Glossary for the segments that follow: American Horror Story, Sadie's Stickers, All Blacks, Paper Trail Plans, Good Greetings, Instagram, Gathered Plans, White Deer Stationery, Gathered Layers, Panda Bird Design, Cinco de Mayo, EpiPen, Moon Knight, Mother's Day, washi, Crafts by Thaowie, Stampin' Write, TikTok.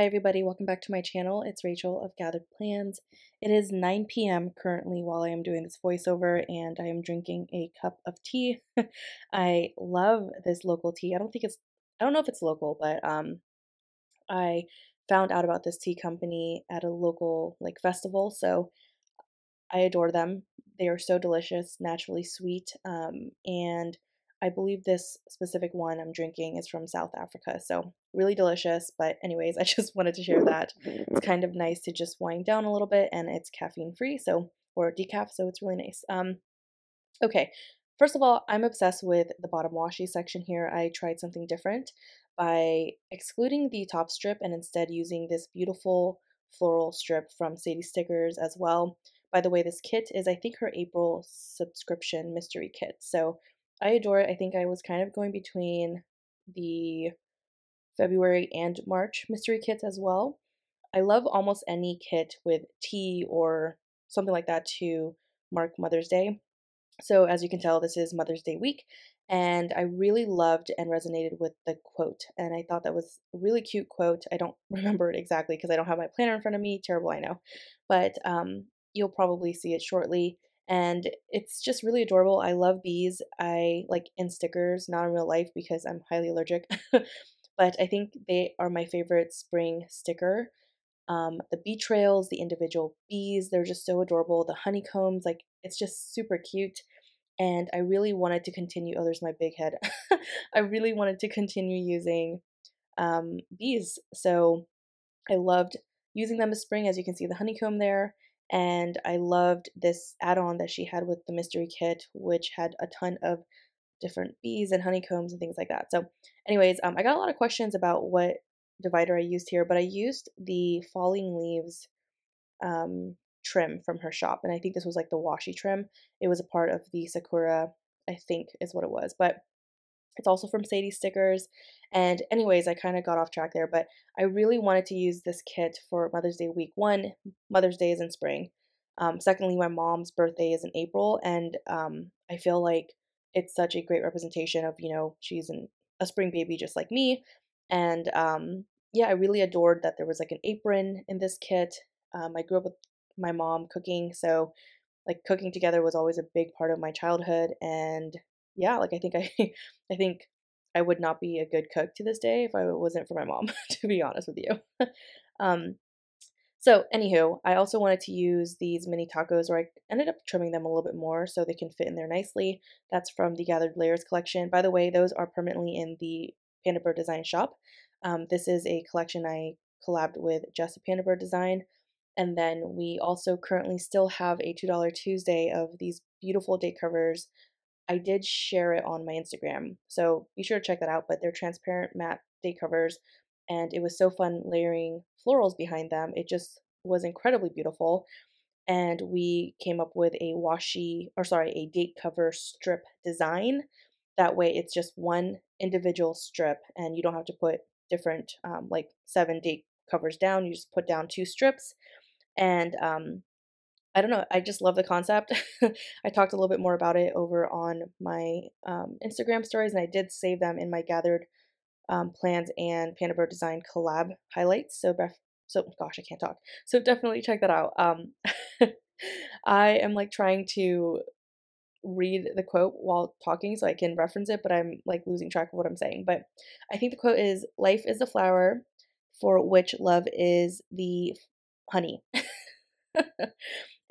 Hi everybody, welcome back to my channel. It's Rachel of Gathered Plans. It is 9 p.m. currently while I am doing this voiceover and I am drinking a cup of tea. I love this local tea. I don't know if it's local, but I found out about this tea company at a local festival, so I adore them. They are so delicious, naturally sweet, and I believe this specific one I'm drinking is from South Africa, so really delicious. But anyways, I just wanted to share that. It's kind of nice to just wind down a little bit, and it's caffeine free, so, or decaf, so it's really nice. Okay, first of all, I'm obsessed with the bottom washi section here. I tried something different by excluding the top strip and instead using this beautiful floral strip from Sadie's Stickers as well. By the way, this kit is, I think, her April subscription mystery kit, so I adore it. I think I was kind of going between the February and March mystery kits as well. I love almost any kit with tea or something like that to mark Mother's Day. So as you can tell, this is Mother's Day week, and I really loved and resonated with the quote, and I thought that was a really cute quote. I don't remember it exactly because I don't have my planner in front of me. Terrible, I know. But you'll probably see it shortly. And it's just really adorable. I love bees. I like in stickers, not in real life because I'm highly allergic. But I think they are my favorite spring sticker. The bee trails, the individual bees, they're just so adorable. The honeycombs, like, it's just super cute. And I really wanted to continue. Oh, there's my big head. I really wanted to continue using bees. So I loved using them as spring. As you can see, the honeycomb there. And I loved this add-on that she had with the mystery kit, which had a ton of different bees and honeycombs and things like that. So anyways, I got a lot of questions about what divider I used here, but I used the falling leaves trim from her shop. And I think this was like the washi trim. It was a part of the Sakura, I think is what it was, but it's also from Sadie's Stickers. And anyways, I kind of got off track there, but I really wanted to use this kit for Mother's Day week. One, Mother's Day is in spring. Secondly, my mom's birthday is in April, and I feel like it's such a great representation of, you know, she's a spring baby just like me. And yeah, I really adored that there was like an apron in this kit. I grew up with my mom cooking, so like cooking together was always a big part of my childhood. And yeah, like I think I would not be a good cook to this day if I wasn't for my mom, to be honest with you. So anywho, I also wanted to use these mini tacos where I ended up trimming them a little bit more so they can fit in there nicely. That's from the Gathered Layers collection. By the way, those are permanently in the Panda Bird Design shop. This is a collection I collabed with just a Panda Bird Design. And then we also currently still have a $2 Tuesday of these beautiful date covers. I did share it on my Instagram, so be sure to check that out, but they're transparent matte day covers, and it was so fun layering florals behind them. It just was incredibly beautiful, and we came up with a a date cover strip design. That way it's just one individual strip, and you don't have to put different, like 7 date covers down. You just put down 2 strips, and I don't know. I just love the concept. I talked a little bit more about it over on my Instagram stories, and I did save them in my Gathered Plans and Panda Bird Design collab highlights. So gosh, I can't talk. So definitely check that out. I am like trying to read the quote while talking so I can reference it, but I'm like losing track of what I'm saying. But I think the quote is, "Life is the flower for which love is the honey."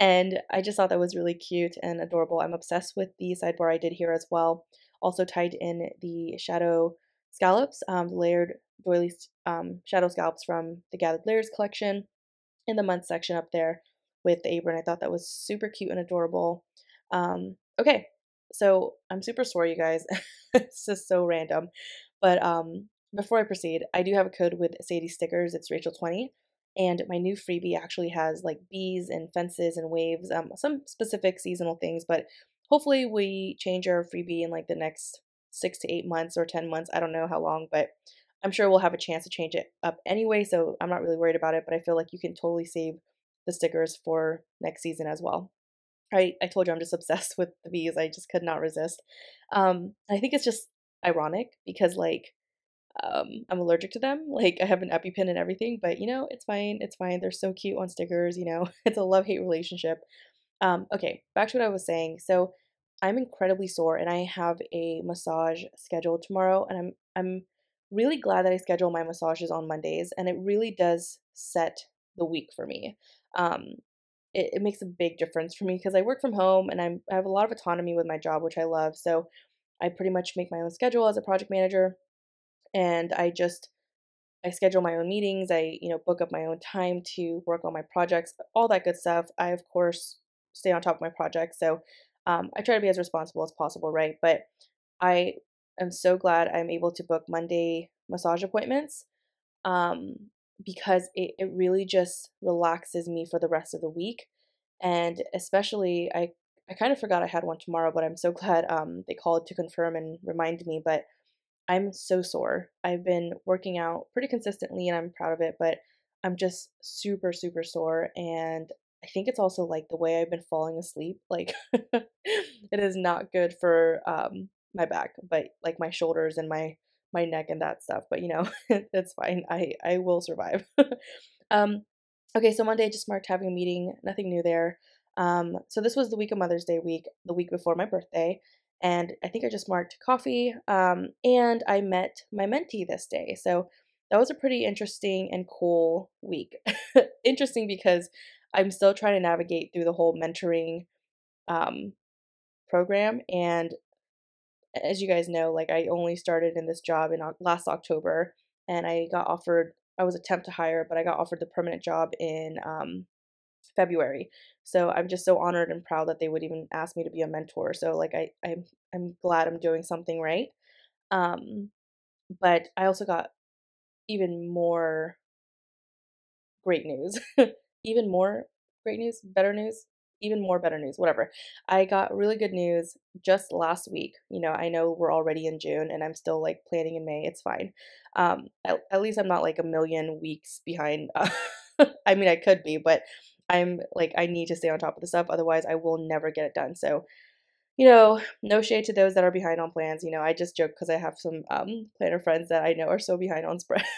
And I just thought that was really cute and adorable. I'm obsessed with the sidebar I did here as well. Also tied in the shadow scallops, layered doily shadow scallops from the Gathered Layers collection in the month section up there with the apron. I thought that was super cute and adorable. Okay, so I'm super sore, you guys. It's just so random. But before I proceed, I do have a code with Sadie's Stickers. It's Rachel20. And my new freebie actually has like bees and fences and waves, some specific seasonal things, but hopefully we change our freebie in like the next 6 to 8 months or 10 months. I don't know how long, but I'm sure we'll have a chance to change it up anyway. So I'm not really worried about it, but I feel like you can totally save the stickers for next season as well. I told you I'm just obsessed with the bees. I just could not resist. I think it's just ironic because like I'm allergic to them. Like, I have an EpiPen and everything, but you know, it's fine. It's fine. They're so cute on stickers. You know, it's a love-hate relationship. Okay, back to what I was saying. So I'm incredibly sore and I have a massage scheduled tomorrow, and I'm really glad that I schedule my massages on Mondays, and it really does set the week for me. It makes a big difference for me because I work from home and I have a lot of autonomy with my job, which I love. So I pretty much make my own schedule as a project manager, and I schedule my own meetings. I, you know, book up my own time to work on my projects, all that good stuff. I, of course, stay on top of my projects. So I try to be as responsible as possible, right? But I am so glad I'm able to book Monday massage appointments because it really just relaxes me for the rest of the week. And especially, I kind of forgot I had one tomorrow, but I'm so glad they called to confirm and remind me. But I'm so sore. I've been working out pretty consistently and I'm proud of it, but I'm just super, super sore. And I think it's also like the way I've been falling asleep. Like it is not good for my back, but like my shoulders and my neck and that stuff. But you know, it's fine. I will survive. Okay, so Monday I just marked having a meeting. Nothing new there. So this was the week of Mother's Day week, the week before my birthday. And I think I just marked coffee, and I met my mentee this day. So that was a pretty interesting and cool week. Interesting because I'm still trying to navigate through the whole mentoring program. And as you guys know, like, I only started in this job in last October, and I was a temp to hire, but I got offered the permanent job in February. So I'm just so honored and proud that they would even ask me to be a mentor. So like I'm glad I'm doing something right. But I also got even more great news, even more great news, even more better news, whatever. I got really good news just last week. You know, I know we're already in June and I'm still like planning in May. It's fine. At least I'm not like a million weeks behind. I mean, I could be, but I'm like, I need to stay on top of the stuff. Otherwise I will never get it done. So, you know, no shade to those that are behind on plans. You know, I just joke because I have some planner friends that I know are so behind on spreads.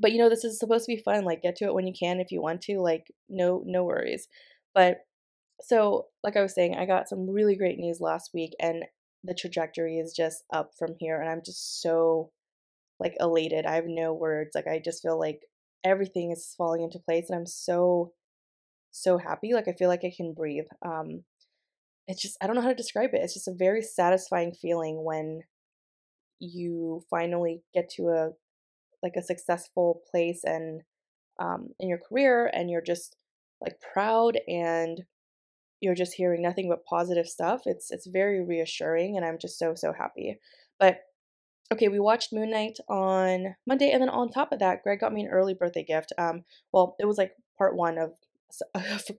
But you know, this is supposed to be fun. Like, get to it when you can, if you want to, like, no worries. But so, like I was saying, I got some really great news last week, and the trajectory is just up from here. And I'm just so like elated. I have no words. Like, I just feel like everything is falling into place, and I'm so, so happy. Like, I feel like I can breathe. It's just, I don't know how to describe it. It's just a very satisfying feeling when you finally get to a successful place and in your career, and you're just like proud and you're just hearing nothing but positive stuff. It's very reassuring, and I'm just so, so happy. But okay, we watched Moon Knight on Monday, and then on top of that, Greg got me an early birthday gift. Well, it was like part one of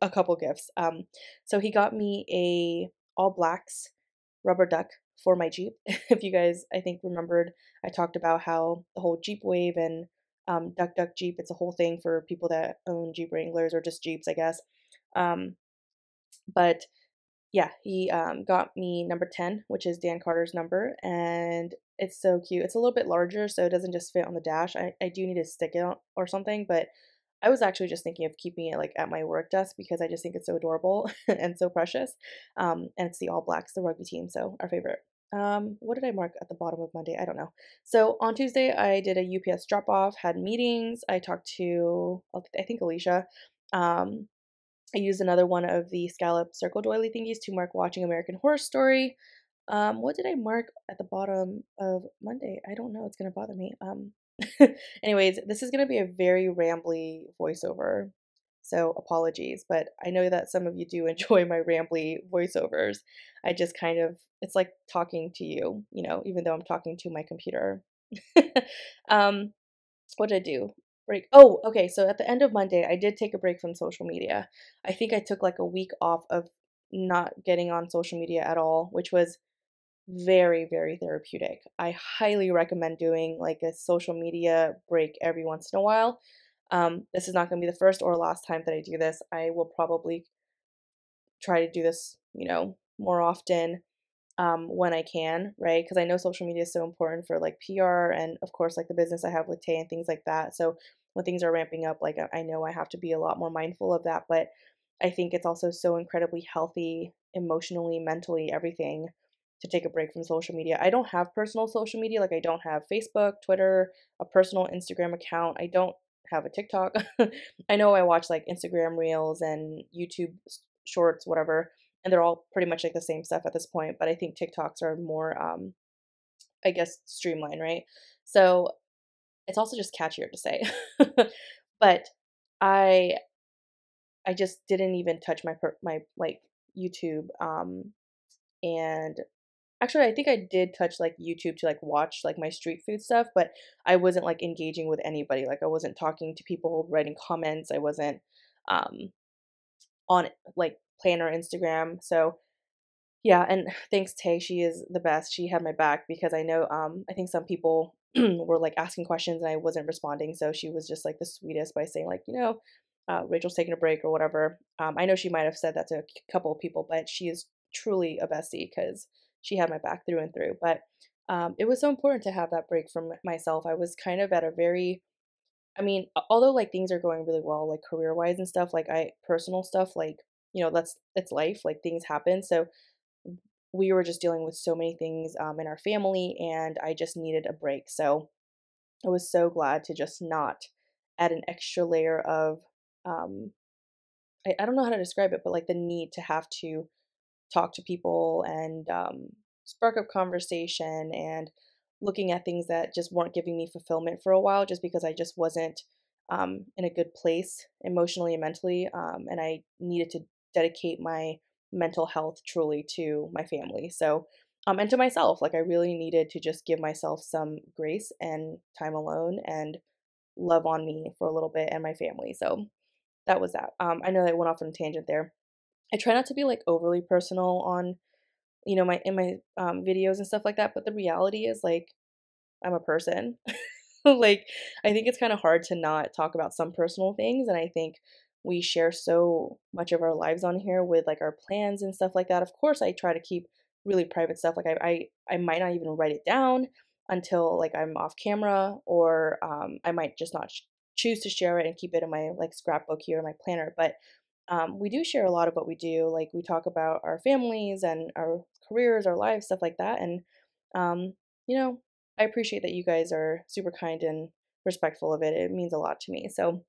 a couple gifts. So he got me a All Blacks rubber duck for my Jeep. If you guys, I think, remembered, I talked about how the whole Jeep wave and duck duck Jeep, it's a whole thing for people that own Jeep Wranglers or just Jeeps, I guess. But yeah, he got me number 10, which is Dan Carter's number, and it's so cute. It's a little bit larger, so it doesn't just fit on the dash. I do need to stick it on or something, but I was actually just thinking of keeping it like at my work desk because I just think it's so adorable and so precious. And it's the All Blacks, the rugby team, so our favorite. What did I mark at the bottom of Monday? I don't know. So on Tuesday, I did a UPS drop off, had meetings. I talked to, I think, Alicia. I used another one of the scallop circle doily thingies to mark watching American Horror Story. What did I mark at the bottom of Monday? I don't know. It's going to bother me. Anyways, this is going to be a very rambly voiceover, so apologies, but I know that some of you do enjoy my rambly voiceovers. I just kind of, it's like talking to you, you know, even though I'm talking to my computer. What did I do? Break. Oh, okay. So at the end of Monday, I did take a break from social media. I think I took like a week off of not getting on social media at all, which was very, very therapeutic. I highly recommend doing like a social media break every once in a while. This is not going to be the first or last time that I do this. I will probably try to do this, you know, more often. when I can, right? Because I know social media is so important for like PR and of course like the business I have with Tay and things like that. So when things are ramping up, like I know I have to be a lot more mindful of that, but I think it's also so incredibly healthy emotionally, mentally, everything to take a break from social media. I don't have personal social media. Like I don't have Facebook, Twitter, a personal Instagram account. I don't have a TikTok. I know I watch like Instagram reels and YouTube shorts, whatever, and they're all pretty much like the same stuff at this point, but I think TikToks are more, I guess, streamlined, right? So it's also just catchier to say, but I just didn't even touch my like YouTube, and actually I think I did touch like YouTube to like watch like my street food stuff, but I wasn't like engaging with anybody. Like I wasn't talking to people, writing comments. I wasn't on like Planner Instagram. So yeah, and thanks Tay, she is the best. She had my back because I know I think some people were like asking questions and I wasn't responding, so she was just like the sweetest by saying like, you know, Rachel's taking a break or whatever. I know she might have said that to a couple of people, but she is truly a bestie because she had my back through and through. But it was so important to have that break from myself. I was kind of at a very, I mean, although like things are going really well, like career wise and stuff, like personal stuff, like, you know, it's life, like things happen. So we were just dealing with so many things in our family, and I just needed a break. So I was so glad to just not add an extra layer of I don't know how to describe it, but like the need to have to talk to people and spark up conversation and looking at things that just weren't giving me fulfillment for a while, just because I just wasn't in a good place emotionally and mentally, and I needed to dedicate my mental health truly to my family. So and to myself, like I really needed to just give myself some grace and time alone and love on me for a little bit and my family. So that was that. I know that I went off on a tangent there. I try not to be like overly personal on, you know, my videos and stuff like that, but the reality is like I'm a person. Like I think it's kind of hard to not talk about some personal things, and I think we share so much of our lives on here with like our plans and stuff like that. Of course I try to keep really private stuff, like I might not even write it down until like I'm off camera, or I might just not choose to share it and keep it in my like scrapbook here, my planner. But we do share a lot of what we do. Like we talk about our families and our careers, our lives, stuff like that. And, you know, I appreciate that you guys are super kind and respectful of it. It means a lot to me. So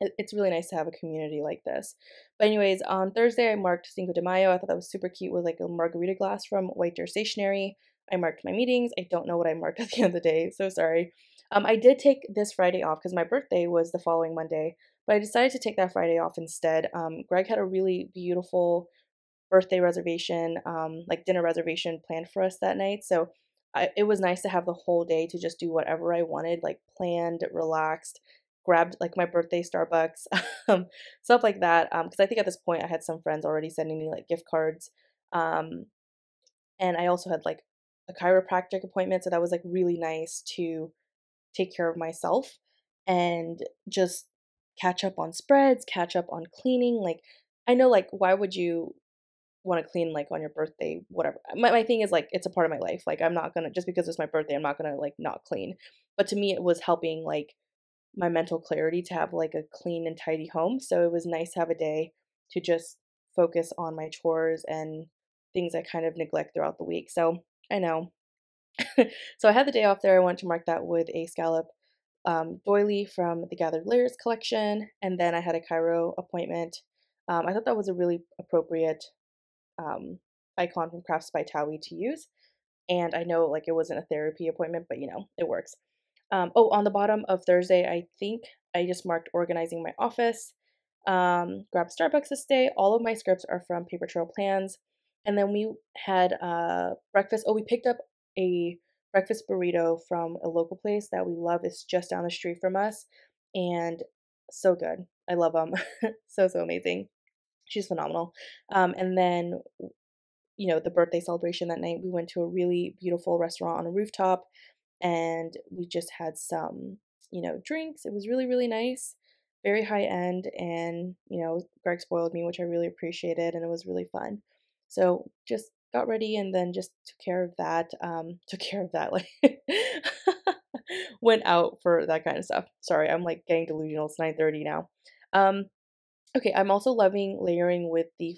it's really nice to have a community like this. But anyways, on Thursday, I marked Cinco de Mayo. I thought that was super cute with like a margarita glass from White Deer Stationery. I marked my meetings. I don't know what I marked at the end of the day. So sorry. I did take this Friday off because my birthday was the following Monday, but I decided to take that Friday off instead. Greg had a really beautiful birthday reservation, like dinner reservation planned for us that night. So it was nice to have the whole day to just do whatever I wanted, like planned, relaxed, grabbed like my birthday Starbucks, stuff like that. Because I think at this point I had some friends already sending me like gift cards. And I also had like a chiropractic appointment. So that was like really nice to take care of myself and just catch up on spreads, catch up on cleaning. Like, I know, like, why would you want to clean like on your birthday, whatever? My thing is like, it's a part of my life. Like, I'm not gonna, just because it's my birthday, I'm not gonna like not clean. But to me, it was helping like my mental clarity to have like a clean and tidy home. So it was nice to have a day to just focus on my chores and things I kind of neglect throughout the week. So I know. So I had the day off there. I wanted to mark that with a scallop doily from the Gathered Layers collection, and then I had a chiro appointment. I thought that was a really appropriate icon from Crafts by Thaowie to use, and I know like it wasn't a therapy appointment, but you know, it works. Oh, on the bottom of Thursday, I think I just marked organizing my office. Grabbed Starbucks this day. All of my scripts are from Paper Trail Plans, and then we had breakfast. Oh, we picked up a breakfast burrito from a local place that we love. It's just down the street from us, and so good. I love them. so amazing. She's phenomenal. And then, you know, the birthday celebration that night, we went to a really beautiful restaurant on a rooftop, and we just had some, you know, drinks. It was really, really nice, very high end, and, you know, Greg spoiled me, which I really appreciated, and it was really fun. So just got ready and then just took care of that, like went out for that kind of stuff. Sorry, I'm like getting delusional. It's 9:30 now. Okay, I'm also loving layering with the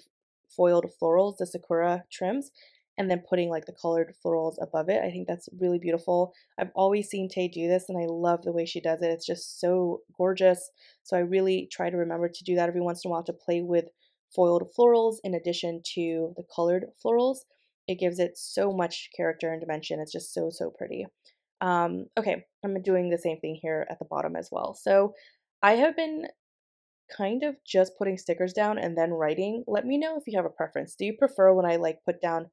foiled florals, the Sakura trims, and then putting like the colored florals above it. I think that's really beautiful. I've always seen Tay do this and I love the way she does it. It's just so gorgeous. So I really try to remember to do that every once in a while, to play with foiled florals in addition to the colored florals. It gives it so much character and dimension. It's just so, so pretty. Okay, I'm doing the same thing here at the bottom as well. So I have been kind of just putting stickers down and then writing. Let me know if you have a preference. Do you prefer when I like put down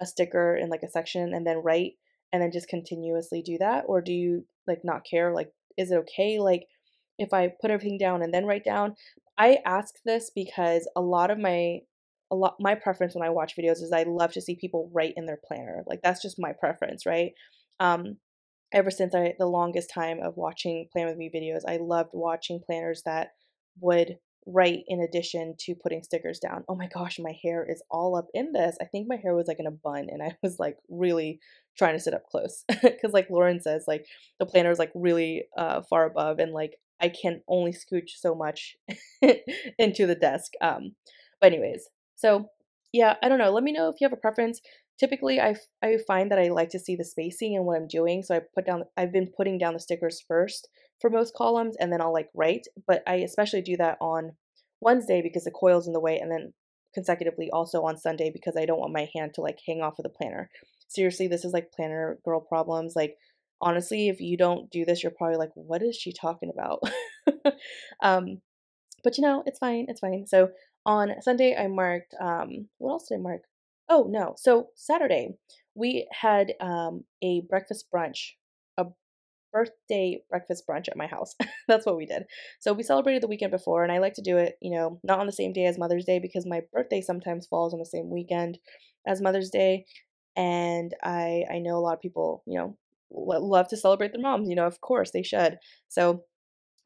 a sticker in like a section and then write and then just continuously do that? Or do you like not care? Like, is it okay? Like if I put everything down and then write down? I ask this because a lot my preference when I watch videos is I love to see people write in their planner. Like that's just my preference, right? Ever since the longest time of watching Plan With Me videos, I loved watching planners that would write in addition to putting stickers down. Oh my gosh, my hair is all up in this. I think my hair was like in a bun and I was like really trying to sit up close because like Lauren says, like the planner is like really far above and like I can only scooch so much into the desk. But anyways, so yeah, I don't know. Let me know if you have a preference. Typically, I find that I like to see the spacing and what I'm doing. So I've been putting down the stickers first for most columns, and then I'll like write. But I especially do that on Wednesday because the coil's in the way, and then consecutively also on Sunday because I don't want my hand to like hang off of the planner. Seriously, this is like planner girl problems. Like honestly, if you don't do this, you're probably like, what is she talking about? But you know, it's fine. It's fine. So on Sunday, I marked, what else did I mark? Oh no. So Saturday we had a breakfast brunch, a birthday breakfast brunch at my house. That's what we did. So we celebrated the weekend before, and I like to do it, you know, not on the same day as Mother's Day because my birthday sometimes falls on the same weekend as Mother's Day. And I know a lot of people, you know, love to celebrate their moms, you know, of course they should. So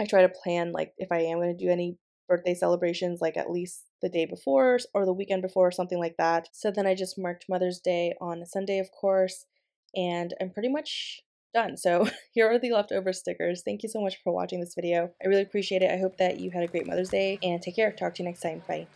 I try to plan, like if I am going to do any birthday celebrations, like at least the day before or the weekend before or something like that. So then I just marked Mother's Day on Sunday, of course, and I'm pretty much done. So here are the leftover stickers. Thank you so much for watching this video. I really appreciate it. I hope that you had a great Mother's Day and take care. Talk to you next time. Bye.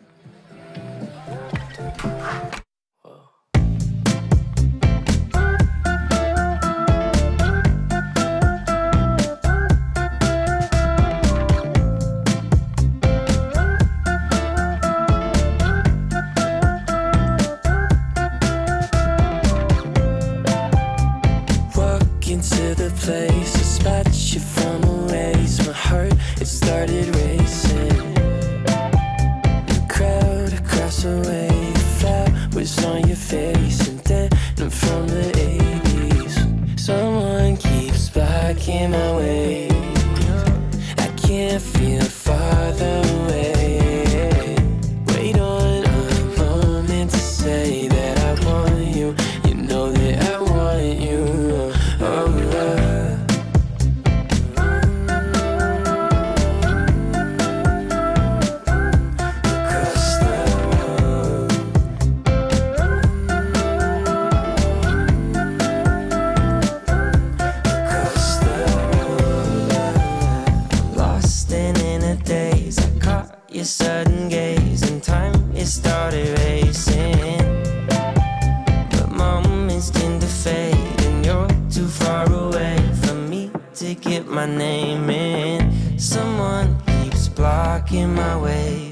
My name in. Someone keeps blocking my way.